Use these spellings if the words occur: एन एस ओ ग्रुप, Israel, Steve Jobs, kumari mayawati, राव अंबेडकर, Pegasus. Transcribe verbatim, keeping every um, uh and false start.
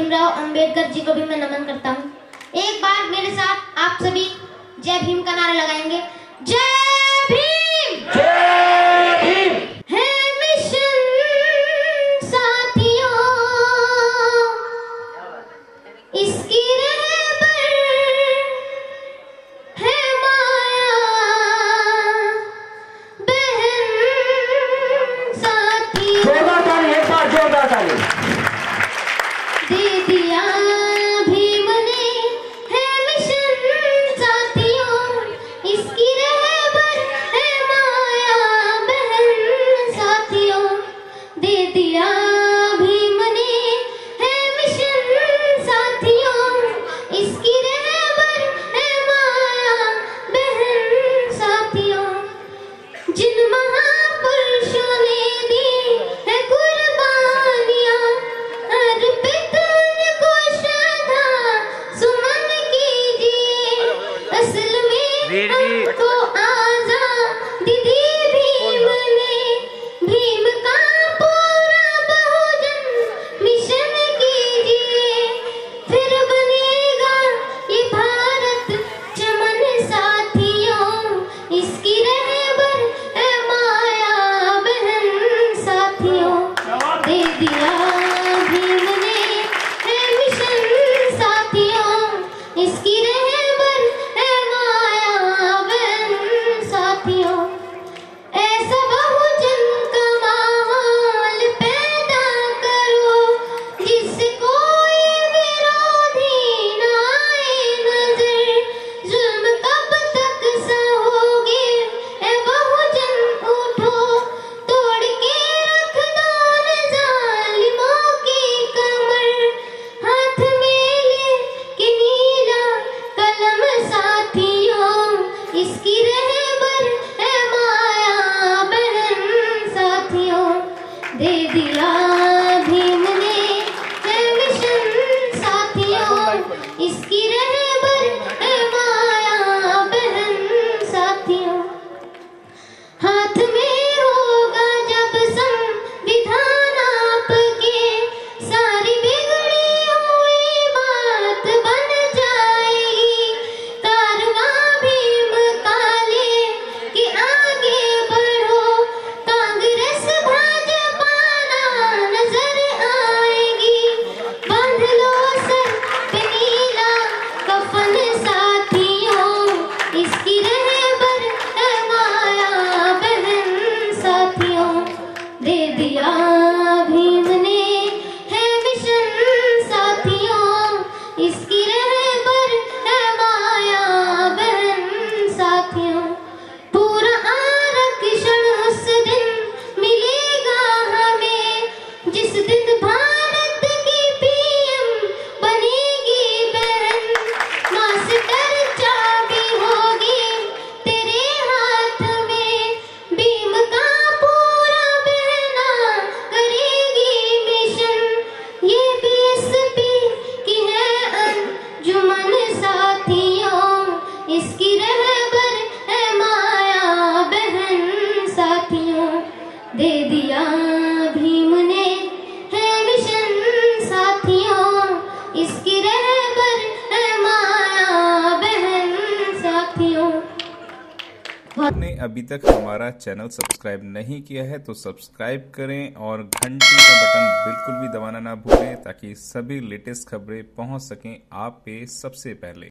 भीम राव अंबेडकर जी को भी मैं नमन करता हूँ। एक बार मेरे साथ आप सभी जय भीम का नारा लगाएंगे। जय भीम, जय भीम। है मिशन साथियों इसकी रहबर है माया बहन साथियों। जोरदार ताली, एक बार जोरदार ताली। दे दिया अभी तक हमारा चैनल सब्सक्राइब नहीं किया है तो सब्सक्राइब करें और घंटी का बटन बिल्कुल भी दबाना ना भूलें ताकि सभी लेटेस्ट खबरें पहुंच सकें आप पे सबसे पहले।